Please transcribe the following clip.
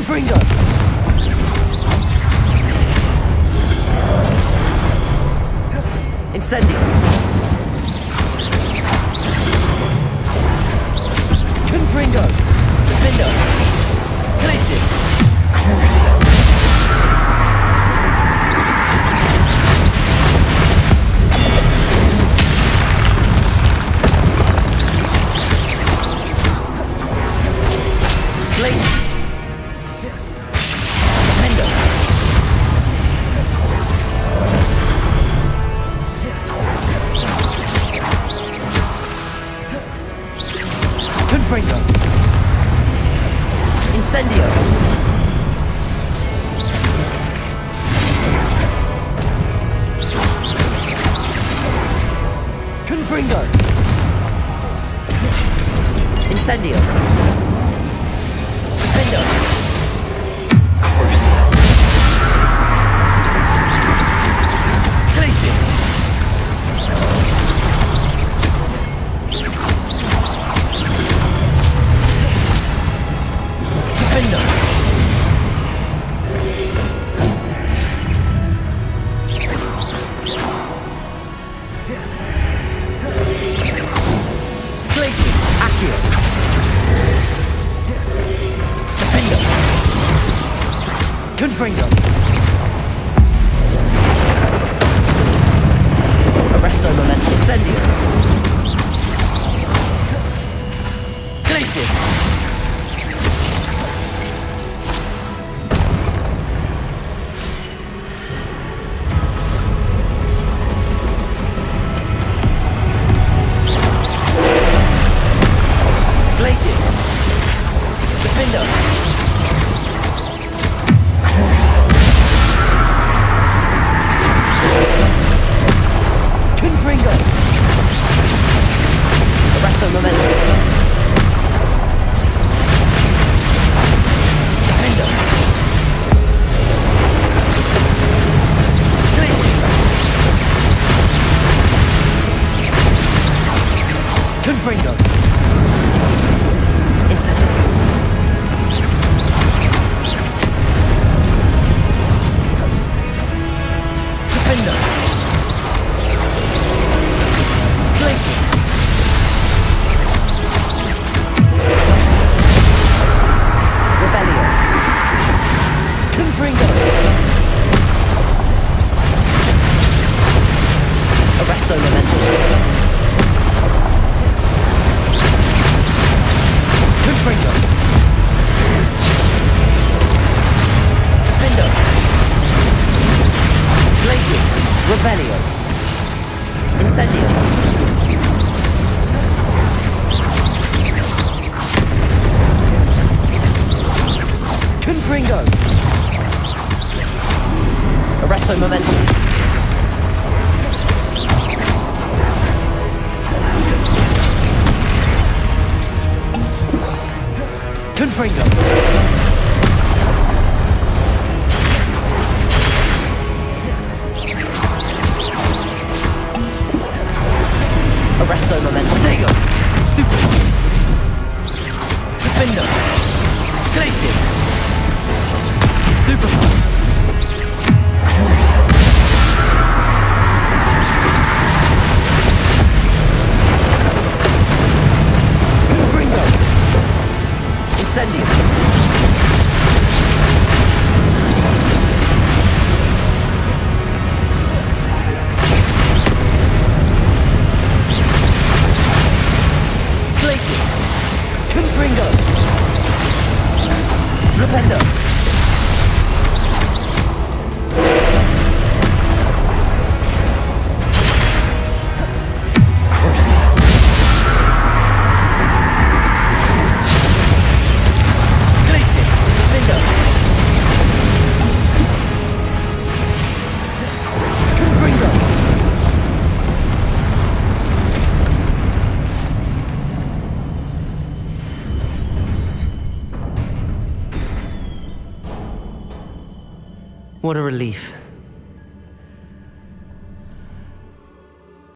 Confringo! Incendio! Confringo! Defendo! Glacius! Crucio! Incendio! Confringo! Incendio! Defendo! Crucio! Glacius! Confringo! Arresto Momentum. Incendio! Glacius! Glacius! Defendo! Confringo! Arresto Momentum. Defendo! Glacius! Confringo! Incendio! Defendo! Arresto Momentum. Confringo. Defendo. Glacius. Rebellion. Incendio. Confringo. Arresto Momentum. Confringo! Arresto Momentum. Stego! Stupid! Defendo! Glacius! Stupefy! Crucio! Incendio! Glacius! Confringo! Rependo! Crucio! What a relief.